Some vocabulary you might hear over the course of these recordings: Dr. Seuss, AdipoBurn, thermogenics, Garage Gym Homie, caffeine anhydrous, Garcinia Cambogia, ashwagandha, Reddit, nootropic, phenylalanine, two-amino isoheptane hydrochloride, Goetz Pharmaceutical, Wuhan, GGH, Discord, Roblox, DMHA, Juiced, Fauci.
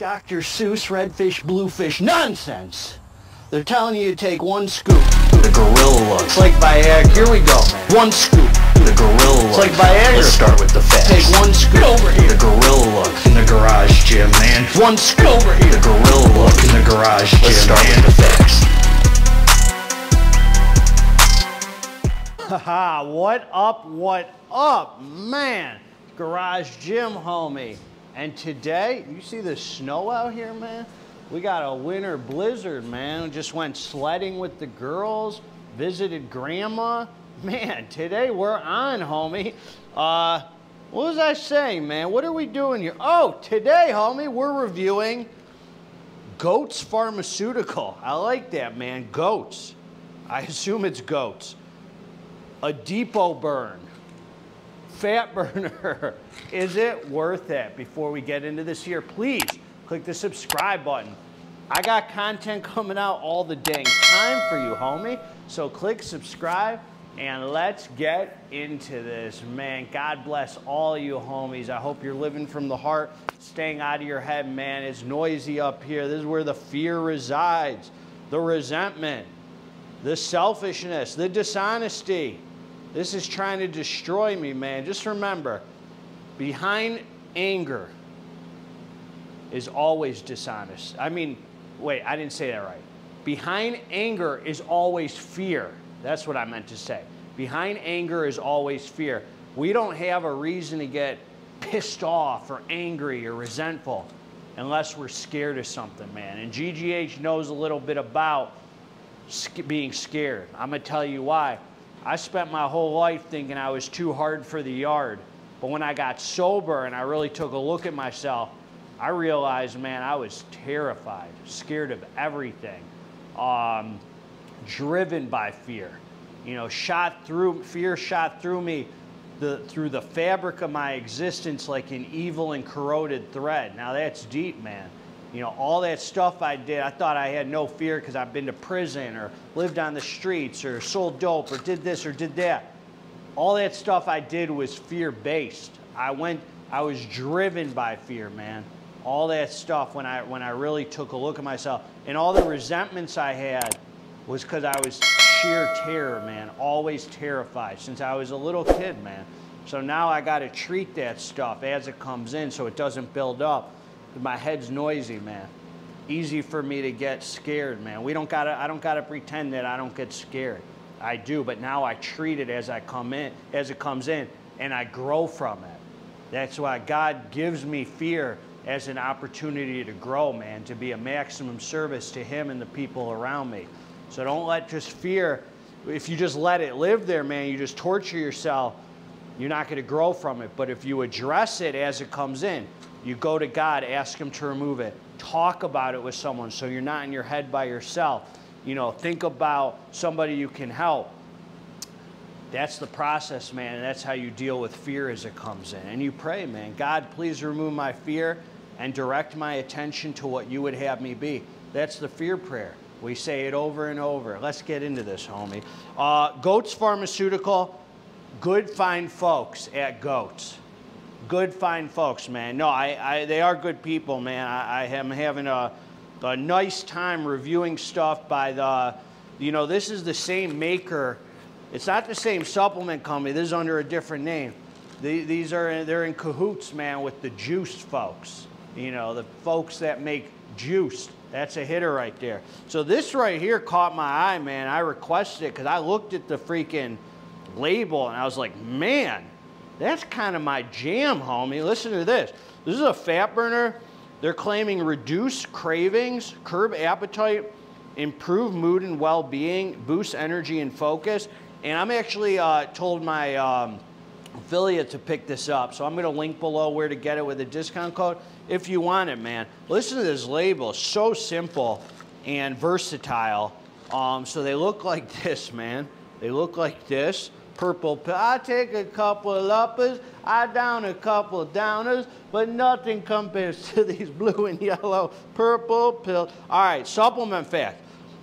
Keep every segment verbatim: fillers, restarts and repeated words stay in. Doctor Seuss redfish bluefish nonsense. They're telling you to take one scoop. The gorilla looks like Viagra. Here we go. One scoop. The gorilla looks like Viagra. Let's start with the facts. Take one scoop. Over here. The gorilla looks in the garage gym, man. One scoop. Over here. The gorilla looks in the garage gym. Let's start with the facts. Haha, what up, what up, man? Garage Gym Homie. And today, you see the snow out here, man? We got a winter blizzard, man. Just went sledding with the girls, visited grandma. Man, today we're on, homie. Uh, what was I saying, man? What are we doing here? Oh, today, homie, we're reviewing Goetz Pharmaceutical. I like that, man. Goetz. I assume it's Goetz. AdipoBurn. Fat burner. Is it worth it? Before we get into this here, please click the subscribe button. I got content coming out all the dang time for you, homie. So click subscribe and let's get into this, man. God bless all you homies. I hope you're living from the heart, staying out of your head, man. It's noisy up here. This is where the fear resides, the resentment, the selfishness, the dishonesty. This is trying to destroy me, man. Just remember, behind anger is always dishonest. I mean, wait, I didn't say that right. Behind anger is always fear. That's what I meant to say. Behind anger is always fear. We don't have a reason to get pissed off or angry or resentful unless we're scared of something, man. And G G H knows a little bit about being scared. I'm going to tell you why. I spent my whole life thinking I was too hard for the yard. But when I got sober and I really took a look at myself, I realized, man, I was terrified, scared of everything, um, driven by fear. You know, shot through, fear shot through me, the, through the fabric of my existence like an evil and corroded thread. Now that's deep, man. You know, all that stuff I did, I thought I had no fear because I've been to prison or lived on the streets or sold dope or did this or did that. All that stuff I did was fear-based. I went, I was driven by fear, man. All that stuff when I, when I really took a look at myself. And all the resentments I had was because I was sheer terror, man. Always terrified since I was a little kid, man. So now I got to treat that stuff as it comes in so it doesn't build up. My head's noisy, man. Easy for me to get scared, man. We don't gotta, I don't gotta pretend that I don't get scared. I do, but now I treat it as I come in, as it comes in, and I grow from it. That's why God gives me fear as an opportunity to grow, man, to be a maximum service to Him and the people around me. So don't let just fear, if you just let it live there, man, you just torture yourself, you're not gonna grow from it. But if you address it as it comes in, you go to God, ask Him to remove it. Talk about it with someone so you're not in your head by yourself. You know, think about somebody you can help. That's the process, man, and that's how you deal with fear as it comes in. And you pray, man, God, please remove my fear and direct my attention to what you would have me be. That's the fear prayer. We say it over and over. Let's get into this, homie. Uh, Goetz Pharmaceutical, good fine folks at Goetz. Good fine folks, man. No, I, I they are good people, man. I, I am having a, a nice time reviewing stuff by the, you know, this is the same maker. It's not the same supplement company. This is under a different name. The, these are, they're in cahoots, man, with the Juiced folks. You know, the folks that make Juiced. That's a hitter right there. So this right here caught my eye, man. I requested it because I looked at the freaking label and I was like, man, that's kind of my jam, homie. Listen to this. This is a fat burner. They're claiming reduce cravings, curb appetite, improve mood and well-being, boost energy and focus. And I'm actually uh, told my um, affiliate to pick this up. So I'm going to link below where to get it with a discount code if you want it, man. Listen to this label. So simple and versatile. Um, so they look like this, man. They look like this. Purple pill. I take a couple of uppers, I down a couple of downers, but nothing compares to these blue and yellow purple pills. All right, supplement fact.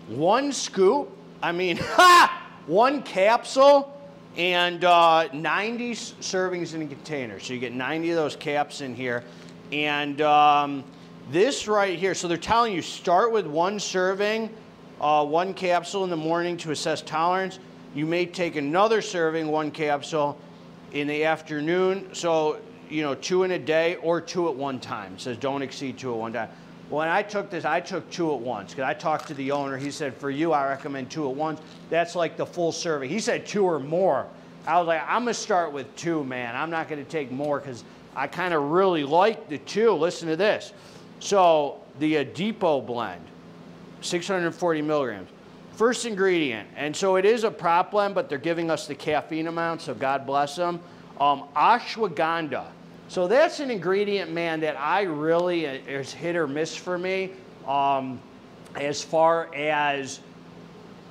One scoop, I mean, ha! One capsule and uh, ninety servings in a container. So you get ninety of those caps in here. And um, This right here, so they're telling you start with one serving, uh, one capsule in the morning to assess tolerance. You may take another serving, one capsule in the afternoon. So, you know, two in a day or two at one time. It says don't exceed two at one time. When I took this, I took two at once because I talked to the owner. He said, for you, I recommend two at once. That's like the full serving. He said two or more. I was like, I'm going to start with two, man. I'm not going to take more because I kind of really like the two. Listen to this. So the Adipo blend, six hundred forty milligrams. First ingredient, and so it is a prop blend, but they're giving us the caffeine amount, so God bless them. Um, ashwagandha. So that's an ingredient, man, that I really, is hit or miss for me. Um, as far as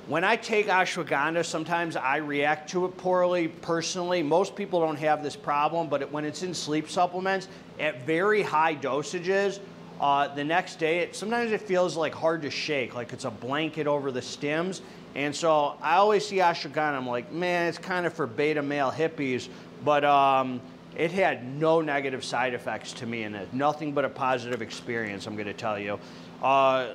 when I take ashwagandha, sometimes I react to it poorly personally. Most people don't have this problem, but it, when it's in sleep supplements, at very high dosages, uh, the next day, it, sometimes it feels like hard to shake, like it's a blanket over the stems. And so I always see ashwagandha, I'm like, man, it's kind of for beta male hippies, but um, it had no negative side effects to me in it. Nothing but a positive experience, I'm gonna tell you. Uh, uh,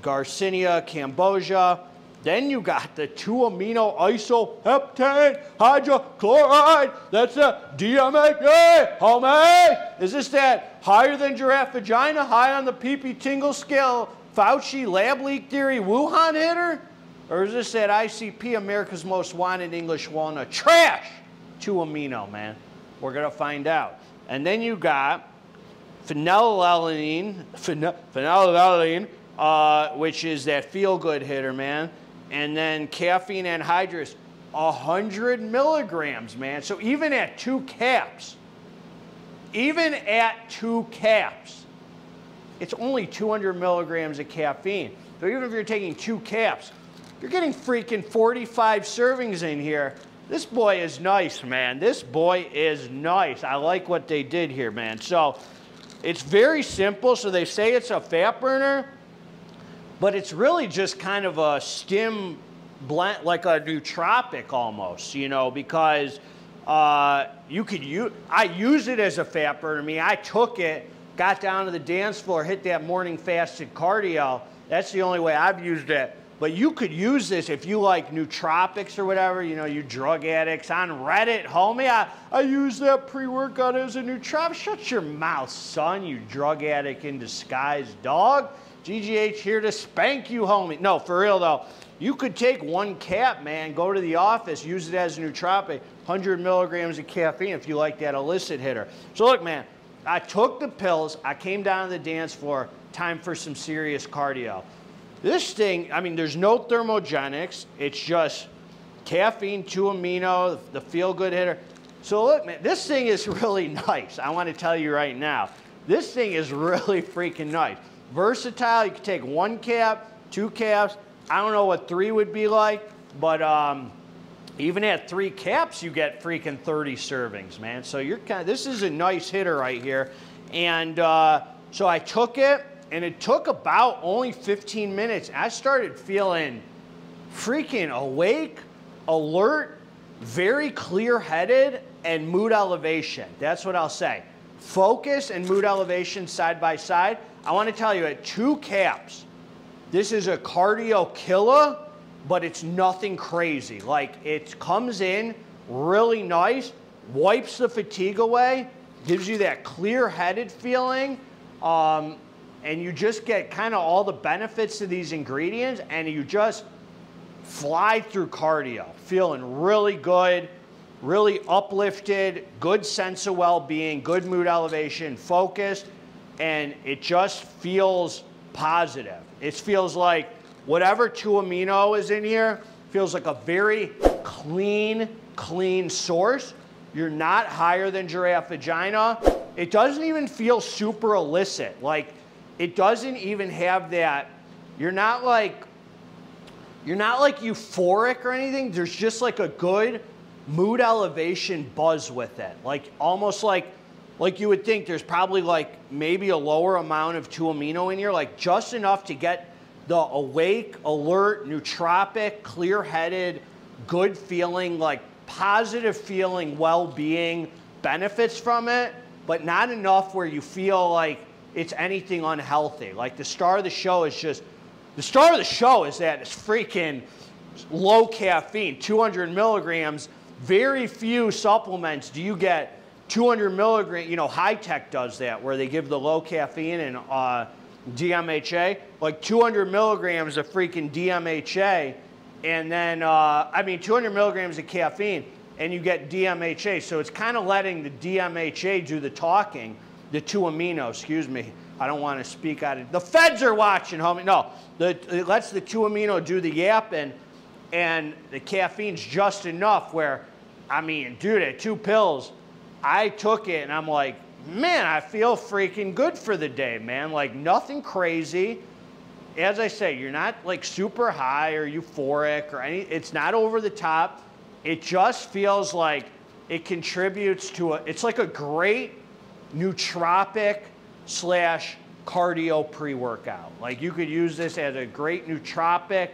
Garcinia Cambogia. Then you got the two-amino isoheptane hydrochloride. That's the D M H A, homie. Is this that higher than giraffe vagina, high on the pee-pee tingle scale, Fauci lab leak theory Wuhan hitter? Or is this that I C P, America's most wanted English walnut? Trash! Two-amino, man. We're gonna find out. And then you got phenylalanine, phen phenylalanine, uh, which is that feel-good hitter, man. And then caffeine anhydrous, one hundred milligrams, man. So even at two caps, even at two caps, it's only two hundred milligrams of caffeine. So even if you're taking two caps, you're getting freaking forty-five servings in here. This boy is nice, man. This boy is nice. I like what they did here, man. So it's very simple. So they say it's a fat burner, but it's really just kind of a stim blend, like a nootropic almost, you know, because uh, you could use, I use it as a fat burner. I mean, I took it, got down to the dance floor, hit that morning fasted cardio. That's the only way I've used it. But you could use this if you like nootropics or whatever, you know, you drug addicts on Reddit, homie. I, I use that pre-workout as a nootropic. Shut your mouth, son, you drug addict in disguise, dog. G G H here to spank you, homie. No, for real though, you could take one cap, man, go to the office, use it as a nootropic, one hundred milligrams of caffeine if you like that illicit hitter. So look, man, I took the pills, I came down to the dance floor, time for some serious cardio. This thing, I mean, there's no thermogenics. It's just caffeine, two amino, the feel-good hitter. So look, man, this thing is really nice. I want to tell you right now. This thing is really freaking nice. Versatile, you can take one cap, two caps. I don't know what three would be like, but um, even at three caps, you get freaking thirty servings, man. So you're kind of, this is a nice hitter right here. And uh, so I took it. And it took about only fifteen minutes. I started feeling freaking awake, alert, very clear-headed, and mood elevation. That's what I'll say. Focus and mood elevation side by side. I want to tell you, at two caps, this is a cardio killer, but it's nothing crazy. Like, it comes in really nice, wipes the fatigue away, gives you that clear-headed feeling. Um, And you just get kind of all the benefits of these ingredients, and you just fly through cardio, feeling really good, really uplifted, good sense of well-being, good mood elevation, focused, and it just feels positive. It feels like whatever two amino is in here feels like a very clean, clean source. You're not higher than giraffe vagina. It doesn't even feel super illicit. Like, it doesn't even have that, you're not like, you're not like euphoric or anything. There's just like a good mood elevation buzz with it. Like almost like, like you would think there's probably like maybe a lower amount of two amino in here, like just enough to get the awake, alert, nootropic, clear-headed, good feeling, like positive feeling, well-being benefits from it, but not enough where you feel like it's anything unhealthy. Like the star of the show is just, the star of the show is that it's freaking low caffeine, two hundred milligrams. Very few supplements do you get two hundred milligrams, you know, high-tech does that where they give the low caffeine and uh, D M H A, like two hundred milligrams of freaking D M H A, and then, uh, I mean, two hundred milligrams of caffeine, and you get D M H A. So it's kind of letting the D M H A do the talking, the two-amino, excuse me. I don't want to speak out of, the feds are watching, homie. No, the, it lets the two-amino do the yapping, and the caffeine's just enough where, I mean, dude, at two pills, I took it and I'm like, man, I feel freaking good for the day, man. Like nothing crazy. As I say, you're not like super high or euphoric or any, it's not over the top. It just feels like it contributes to a, it's like a great nootropic slash cardio pre-workout. Like you could use this as a great nootropic.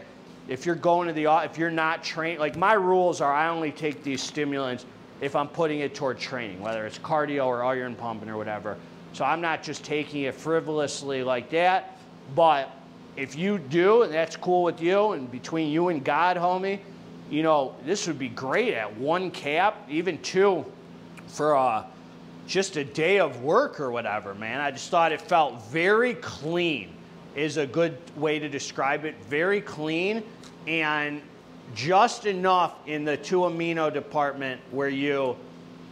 If you're going to the, if you're not trained, like my rules are I only take these stimulants if I'm putting it toward training, whether it's cardio or iron pumping or whatever. So I'm not just taking it frivolously like that. But if you do, and that's cool with you, and between you and God, homie, you know, this would be great at one cap, even two for uh, just a day of work or whatever, man. I just thought it felt very clean is a good way to describe it. Very clean and just enough in the two amino department where you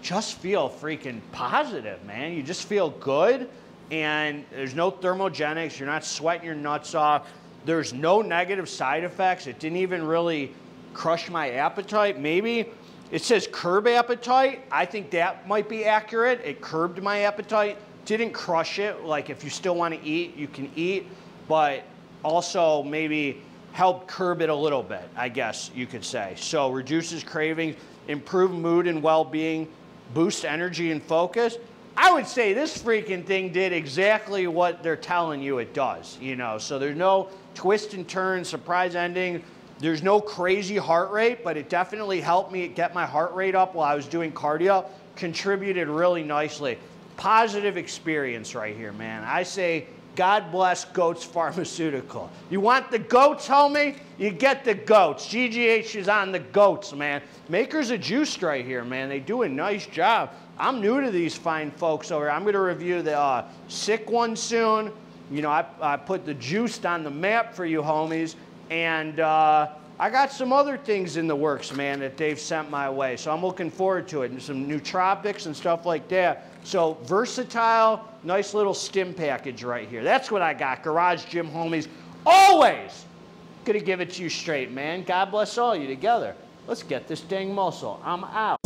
just feel freaking positive, man. You just feel good and there's no thermogenics. You're not sweating your nuts off. There's no negative side effects. It didn't even really crush my appetite. Maybe it says curb appetite. I think that might be accurate. It curbed my appetite. Didn't crush it. Like if you still want to eat, you can eat, but also maybe help curb it a little bit, I guess you could say. So reduces cravings, improve mood and well-being, boosts energy and focus. I would say this freaking thing did exactly what they're telling you it does, you know? So there's no twist and turn, surprise ending. There's no crazy heart rate, but it definitely helped me get my heart rate up while I was doing cardio, contributed really nicely. Positive experience right here, man. I say, God bless Goetz Pharmaceutical. You want the goats, homie? You get the goats. G G H is on the goats, man. Makers of Juiced right here, man. They do a nice job. I'm new to these fine folks over here. I'm going to review the uh, sick one soon. You know, I, I put the Juiced on the map for you homies. And uh, I got some other things in the works, man, that they've sent my way. So I'm looking forward to it. And some nootropics and stuff like that. So versatile, nice little stim package right here. That's what I got, Garage Gym Homies. Always gonna give it to you straight, man. God bless all you together. Let's get this dang muscle. I'm out.